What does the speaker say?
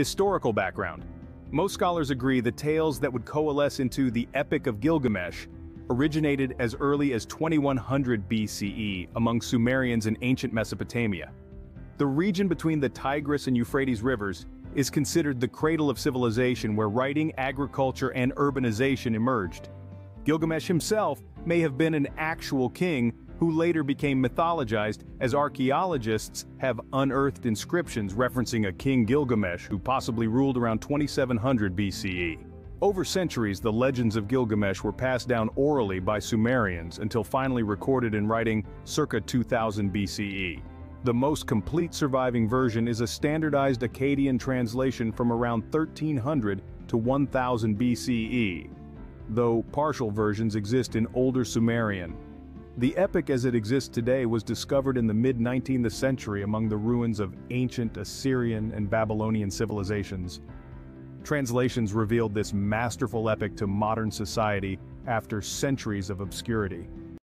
Historical background. Most scholars agree the tales that would coalesce into the Epic of Gilgamesh originated as early as 2100 BCE among Sumerians in ancient Mesopotamia. The region between the Tigris and Euphrates rivers is considered the cradle of civilization where writing, agriculture, and urbanization emerged. Gilgamesh himself may have been an actual king who later became mythologized, as archaeologists have unearthed inscriptions referencing a King Gilgamesh who possibly ruled around 2700 BCE. Over centuries, the legends of Gilgamesh were passed down orally by Sumerians until finally recorded in writing circa 2000 BCE. The most complete surviving version is a standardized Akkadian translation from around 1300 to 1000 BCE, though partial versions exist in older Sumerian. The epic as it exists today was discovered in the mid-19th century among the ruins of ancient Assyrian and Babylonian civilizations. Translations revealed this masterful epic to modern society after centuries of obscurity.